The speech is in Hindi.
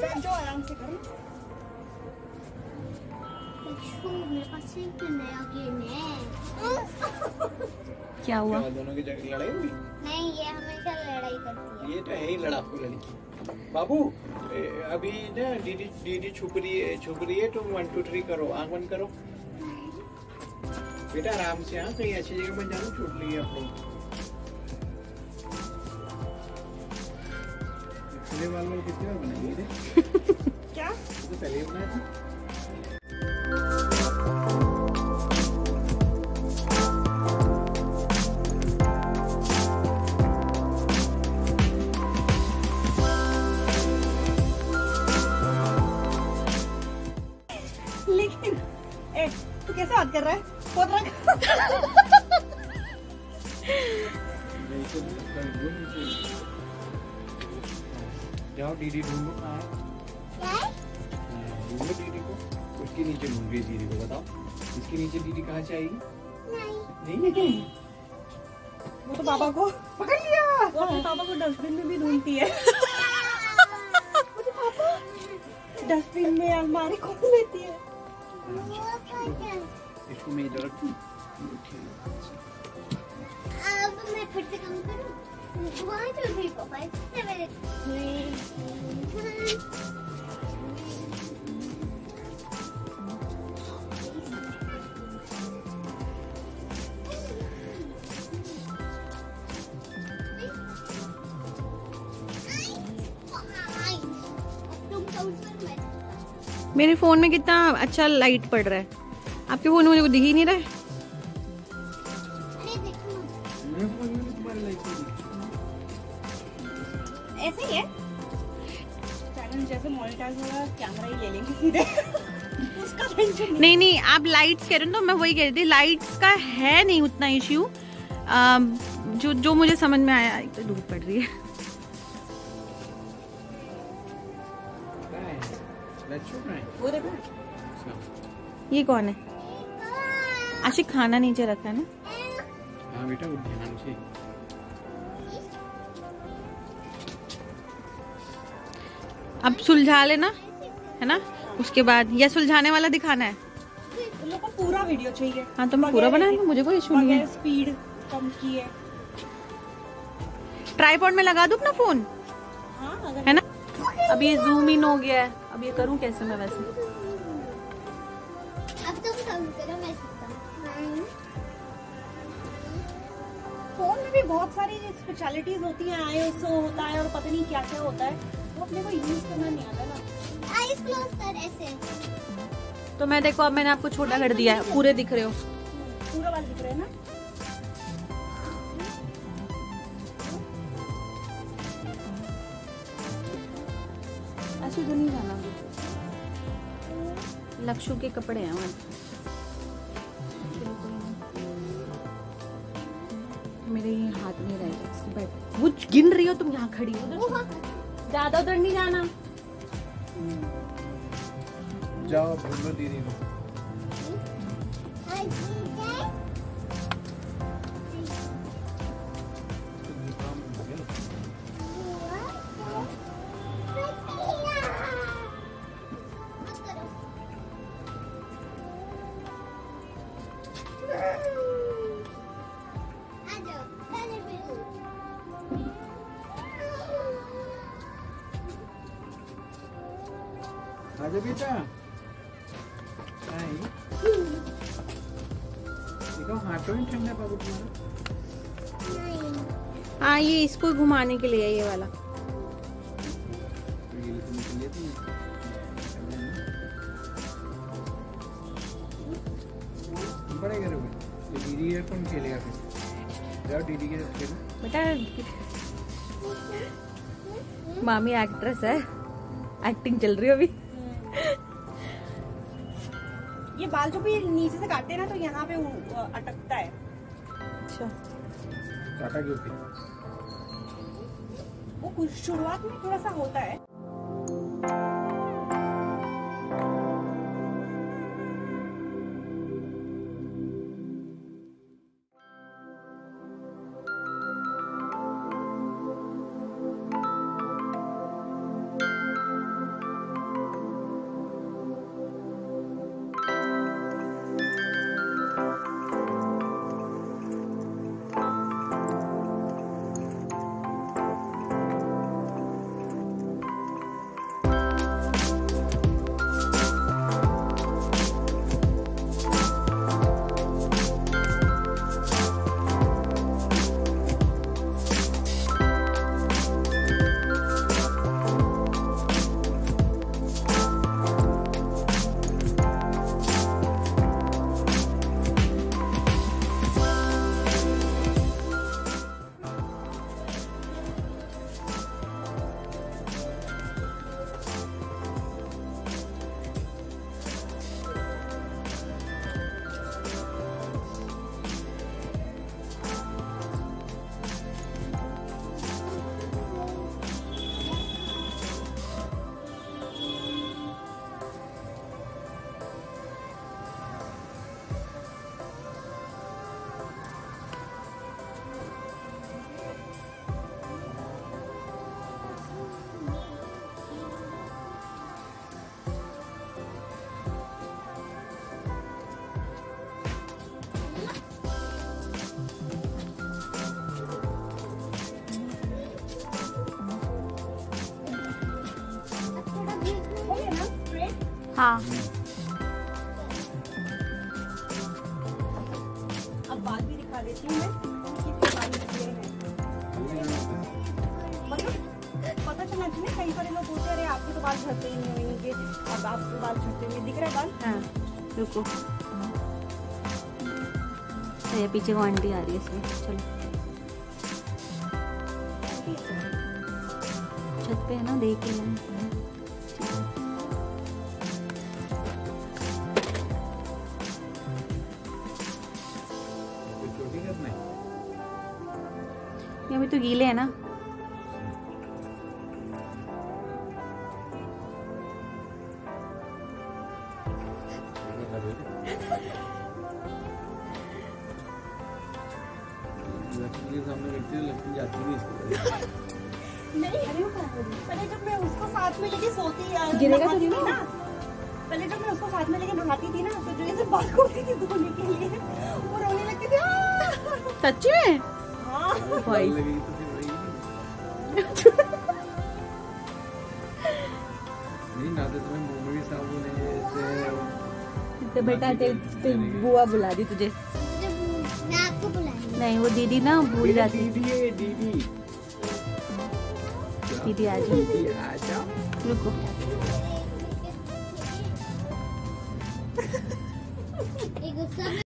बैठो आराम से करो। मेरे पास एक नया गेम है। क्या हुआ? दोनों की जगह लड़ाई हुई? नहीं, ये हमेशा लड़ाई करती है। ये तो है ही लड़ाकू लड़की। बाबू अभी ना दीदी छुप रही है तुम 1 2 3 करो, आँख बंद करो बेटा आराम से। हाँ कहीं अच्छी जगह बन जाना, छुप रही है अपने वाल कितने बनाए थे? क्या तो पहले बनाया था। लेकिन ए तू कैसे बात कर रहा है? खोद रहा जाओ, डीडी ढूंढो। ढूंढो डीडी को, उसके नीचे ढूंढ रही डीडी को। बताओ इसके नीचे डीडी कहाँ से आएगी? नहीं। वो तो पापा को पकड़ लिया। वो अपने पापा को डस्टबिन में भी ढूंढती है। मुझे पापा डस्टबिन में अलमारी खोल लेती है। इसको मैं इधर रखूं। अब मैं फिर से काम करूं। वहाँ चल रही पापा इतने मेरे मेरे फोन में कितना अच्छा लाइट पड़ रहा है। आपके फोन में मुझे दिख ही नहीं रहा है। ऐसे ही है चैनल, जैसे मोनेटाइज होगा कैमरा ही ले लेंगे सीधे। उसका टेंशन नहीं। आप लाइट्स कह रहे हो तो मैं वही कह रही थी, लाइट्स का है नहीं उतना इश्यू जो मुझे समझ में आया। एक तो धूप पड़ रही है। वो देखो ये कौन है? अच्छा खाना नीचे रखा है ना। हाँ बेटा ध्यान से। अब सुलझा लेना है ना, उसके बाद या सुलझाने वाला दिखाना है। तुम लोग को पूरा वीडियो चाहिए? हाँ तो मैं पूरा बना लूँ, मुझे कोई इशू नहीं है। स्पीड कम की है। ट्राइपॉड में लगा दूँ अपना फोन। हाँ, अगर है ना। अब ये जूम इन हो गया है, अब ये करूँ कैसे मैं? वैसे अब तुम करो, मैं फोन में भी बहुत सारी स्पेशलिटीज होती है। आईओएस होता है और पता नहीं क्या क्या होता है, अपने को यूज करना नहीं आता ना। आईज क्लोज कर ऐसे। तो मैं देखो अब मैंने आपको छोटा कर दिया है। पूरे दिख रहे हो, पूरा बाल दिख रहे है ना। अच्छी तो नहीं जाना। लक्ष्य के कपड़े हैं मेरे हाथ में रहे। बैठ, वो गिन रही हो तुम, यहाँ खड़ी हो। ज्यादा उधर नहीं जाना। जाओ बोलो दीदी को। आजा बेटा, देखो हाथों में ठंडा बाबू तुम्हारा। हाँ ये इसको घुमाने के लिए ये वाला। बड़े घर में दीदी है, कौन खेलेगा फिर? जाओ दीदी के साथ खेलो बेटा। मामी एक्ट्रेस है, एक्टिंग चल रही है अभी। ये बाल जो भी नीचे से काटते हैं ना तो यहाँ पे अटकता है। अच्छा काटा क्यों? वो कुछ शुरुआत में थोड़ा सा होता है। हाँ अब बाल भी दिखा देती हूँ मैं कितने बाल निकले हैं। मतलब पता चलना चाहिए, कई सारे लोग बोलते हैं आपके तो बाल झड़ते ही नहीं होंगे, अब आपके बाल झड़ते हुए दिख रहे बाल। हाँ रुको, ये पीछे को आंटी आ रही है इसमें। चलो छत पे है ना, देखे मैंने। ये अभी तो गीले है ना, गिरेगा तो नहीं ना। पहले जब मैं उसको साथ में लेके नहाती थी ना, तो जो ऐसे बाल खोलती थी धोने के लिए, वो रोने लगती थी। सच में? हाँ भाई नहीं नहाते समय मुंह में भी साबुन है तो बेटा तेरे बुआ बुला दी तुझे। मैं आपको बुला नहीं, वो दीदी ना भूल जाती। दीदी आ जाओ, रुको।